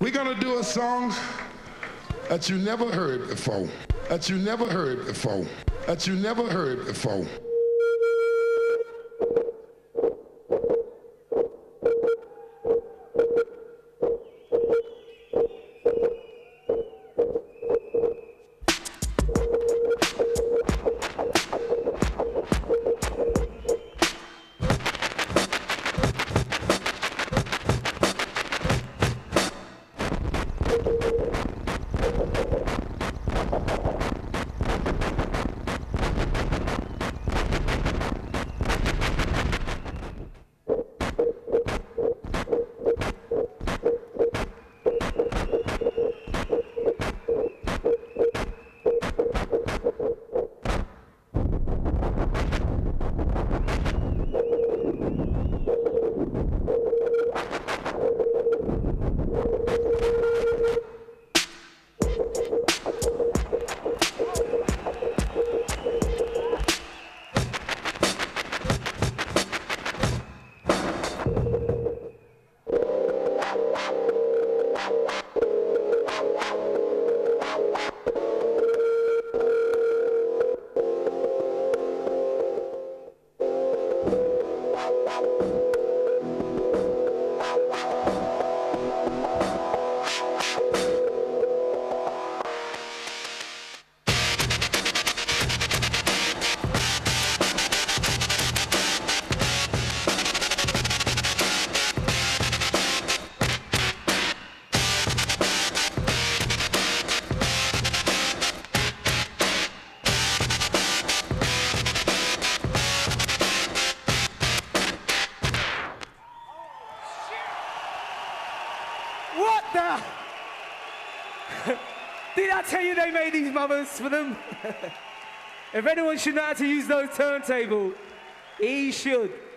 We're gonna do a song that you never heard before, that you never heard before, that you never heard before. What the? Did I tell you they made these moments for them? If anyone should know how to use those turntables, he should.